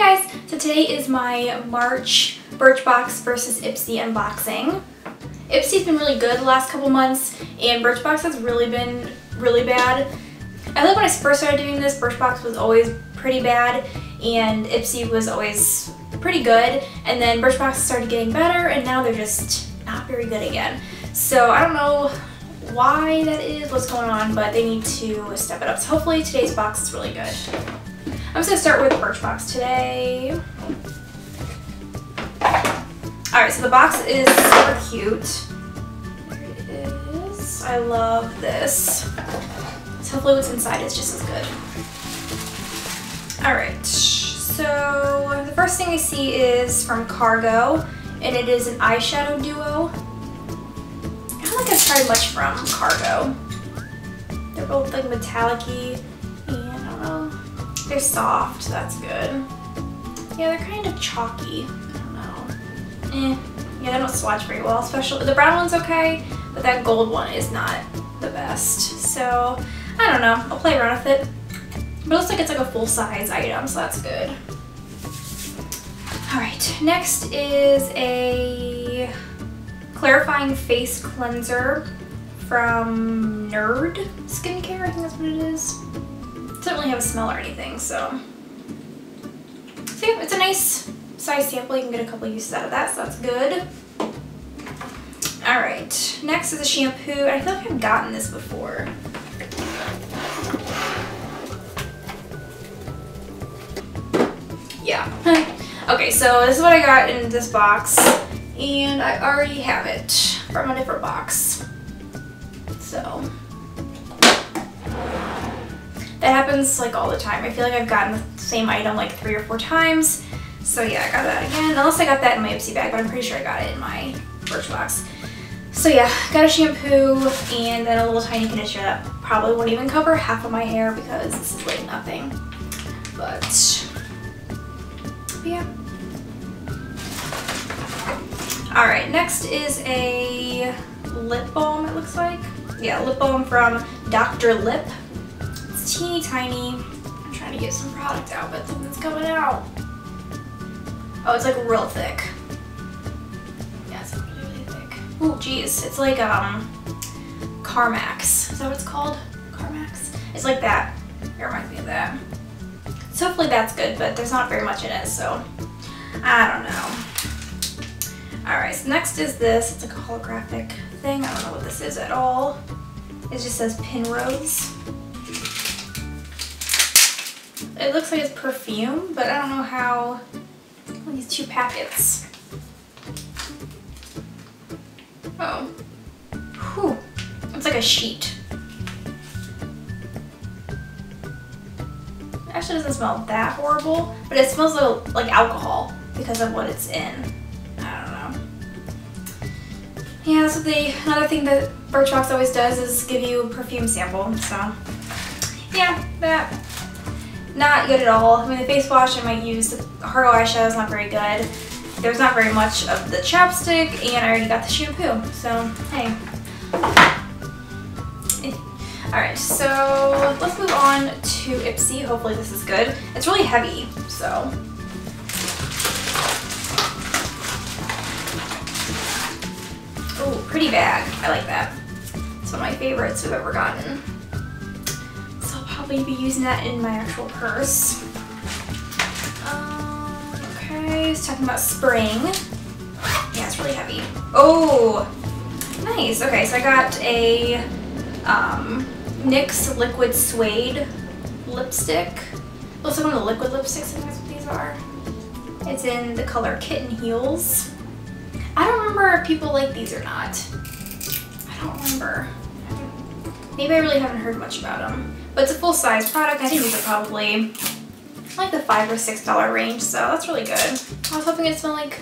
Hi guys! So today is my March Birchbox versus Ipsy unboxing. Ipsy's been really good the last couple months and Birchbox has really been really bad. I think when I first started doing this, Birchbox was always pretty bad and Ipsy was always pretty good, and then Birchbox started getting better and now they're just not very good again. So I don't know why that is, what's going on, but they need to step it up. So hopefully today's box is really good. I'm just going to start with Birchbox today. Alright, so the box is super cute. There it is. I love this. So hopefully what's inside is just as good. Alright, so the first thing I see is from Cargo, and it is an eyeshadow duo. I don't think I've tried much from Cargo. They're both like metallic-y. They're soft, so that's good. Yeah, they're kind of chalky. I don't know. Yeah, they don't swatch very well. Especially the brown one's okay, but that gold one is not the best. So I don't know. I'll play around with it. But it looks like it's like a full size item, so that's good. All right, next is a clarifying face cleanser from NER:D Skincare. I think that's what it is. Doesn't really have a smell or anything, so yeah, it's a nice size sample. You can get a couple uses out of that, so that's good. Alright, next is a shampoo. I feel like I've gotten this before. Yeah. Okay, so this is what I got in this box, and I already have it from a different box. So that happens like all the time. I feel like I've gotten the same item like 3 or 4 times. So yeah, I got that again. Unless I got that in my Ipsy bag, but I'm pretty sure I got it in my Birchbox. So yeah, got a shampoo and then a little tiny conditioner that probably won't even cover half of my hair because this is like nothing. But yeah. Alright, next is a lip balm, it looks like. Yeah, lip balm from Dr. Lipp. Teeny tiny. I'm trying to get some product out, but something's coming out. Oh, it's like real thick. Yeah, it's really, really thick. Oh, geez. It's like Carmax. Is that what it's called? Carmax? It's like that. It reminds me of that. So hopefully that's good, but there's not very much in it, so I don't know. Alright, so next is this. It's like a holographic thing. I don't know what this is at all. It just says Pinrose. It looks like it's perfume, but I don't know how. Oh, these 2 packets. Oh. Whew. It's like a sheet. It actually doesn't smell that horrible, but it smells like alcohol because of what it's in. I don't know. Yeah, that's what another thing that Birchbox always does is give you a perfume sample, so. Yeah, that. Not good at all. I mean, the face wash I might use, the Cargo eyeshadow is not very good. There's not very much of the chapstick, and I already got the shampoo, so hey. Alright, so let's move on to Ipsy. Hopefully this is good. It's really heavy, so. Oh, pretty bag. I like that. It's one of my favorites we've ever gotten. I'll be using that in my actual purse. Okay, it's talking about spring. Yeah, it's really heavy. Oh, nice. Okay, so I got a NYX liquid suede lipstick. Looks like one of the liquid lipsticks. I think that's what these are. It's in the color Kitten Heels. I don't remember if people like these or not. I don't remember. Maybe I really haven't heard much about them. But it's a full-size product. I think these are probably like the $5 or $6 range, so that's really good. I was hoping it'd smell like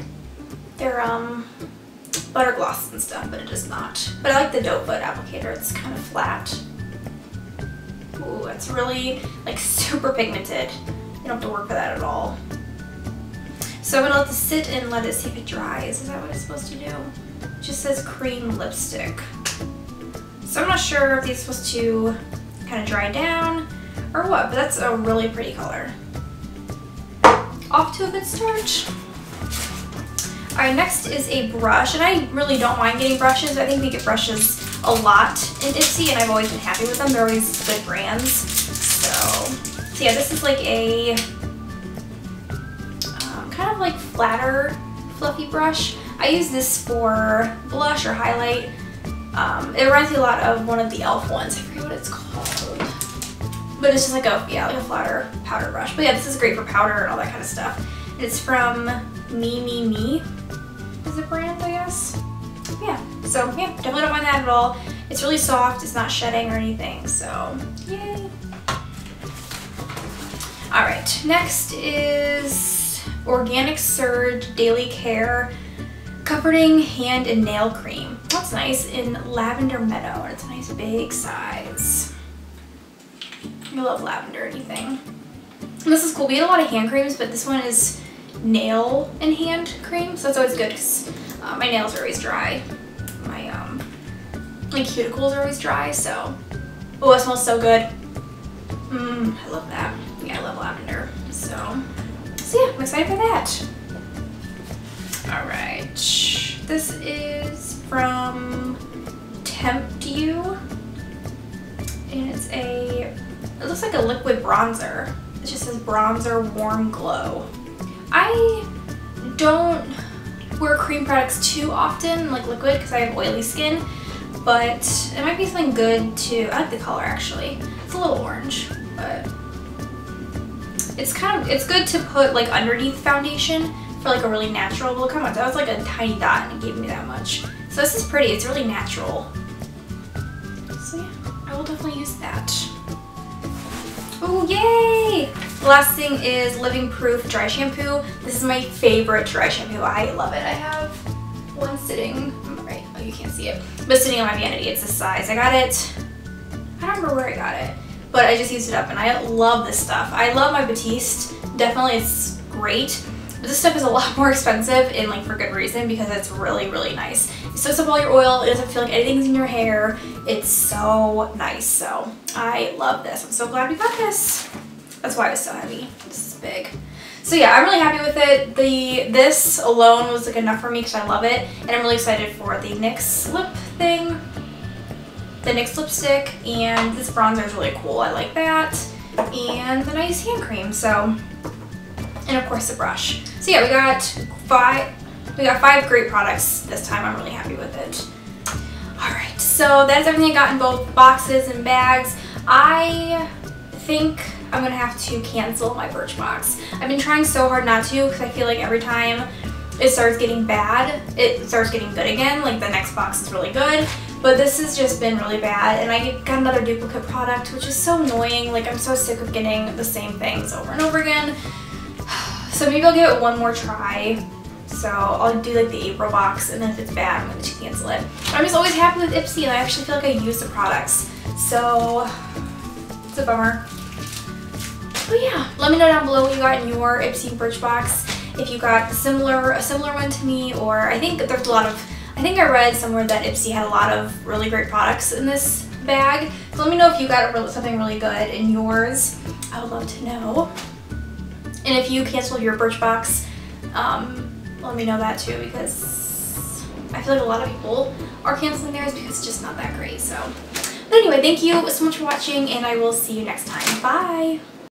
their butter gloss and stuff, but it does not. But I like the doe foot applicator. It's kind of flat. Ooh, it's really like super pigmented. You don't have to work for that at all. So I'm gonna let this sit and let it see if it dries. Is that what it's supposed to do? It just says cream lipstick. So I'm not sure if these are supposed to kind of dry down or what, but that's a really pretty color. off to a good start. All right, next is a brush, and I really don't mind getting brushes. I think we get brushes a lot in Ipsy, and I've always been happy with them. They're always good brands. So yeah, this is like a kind of like flatter, fluffy brush. I use this for blush or highlight. It reminds me a lot of one of the e.l.f. ones. I forget what it's called. But it's just like a, yeah, like a flatter powder brush. But yeah, this is great for powder and all that kind of stuff. It's from Me Me Me is the brand, I guess. Yeah, so yeah, definitely don't mind that at all. It's really soft, it's not shedding or anything, so yay. All right, next is Organic Surge Daily Care Comforting Hand and Nail Cream. That's nice, in Lavender Meadow, and it's a nice big size. I love lavender anything. And this is cool. We had a lot of hand creams, but this one is nail and hand cream, so that's always good because my nails are always dry. My cuticles are always dry, so. Oh, it smells so good. Mmm, I love that. Yeah, I love lavender. So yeah, I'm excited for that. All right, this is from TEMPTU, and it's a, it looks like a liquid bronzer. It just says Bronzer Warm Glow. I don't wear cream products too often, like liquid, because I have oily skin, but it might be something good to, I like the color actually. It's a little orange, but it's kind of, it's good to put like underneath foundation for like a really natural look. How much? That was like a tiny dot and it gave me that much. So this is pretty, it's really natural. So yeah, I will definitely use that. Oh yay! The last thing is Living Proof Dry Shampoo. This is my favorite dry shampoo. I love it. I have one sitting, right, oh you can't see it, but sitting on my vanity. It's this size. I got it, I don't remember where I got it, but I just used it up and I love this stuff. I love my Batiste, definitely, it's great. But this stuff is a lot more expensive, and like for good reason, because it's really, really nice. It soaks up all your oil, it doesn't feel like anything's in your hair. It's so nice, so I love this. I'm so glad we got this. That's why it was so heavy. This is big. So yeah, I'm really happy with it. This alone was like enough for me because I love it, and I'm really excited for the NYX lip thing, the NYX lipstick, and this bronzer is really cool. I like that, and the nice hand cream. So. And of course the brush. So yeah, we got five great products this time. I'm really happy with it. All right, so that is everything I got in both boxes and bags. I think I'm gonna have to cancel my Birchbox. I've been trying so hard not to because I feel like every time it starts getting bad, it starts getting good again. Like the next box is really good, but this has just been really bad, and I got another duplicate product, which is so annoying. Like I'm so sick of getting the same things over and over again. So maybe I'll give it one more try. So I'll do like the April box, and then if it's bad, I'm going to cancel it. I'm just always happy with Ipsy, and I actually feel like I use the products. So it's a bummer. But yeah, let me know down below what you got in your Ipsy Birchbox. If you got a similar one to me, or I think there's a lot of, I think I read somewhere that Ipsy had a lot of really great products in this bag. So let me know if you got something really good in yours. I would love to know. And if you canceled your Birchbox, let me know that too, because I feel like a lot of people are canceling theirs because it's just not that great. So, but anyway, thank you so much for watching, and I will see you next time. Bye!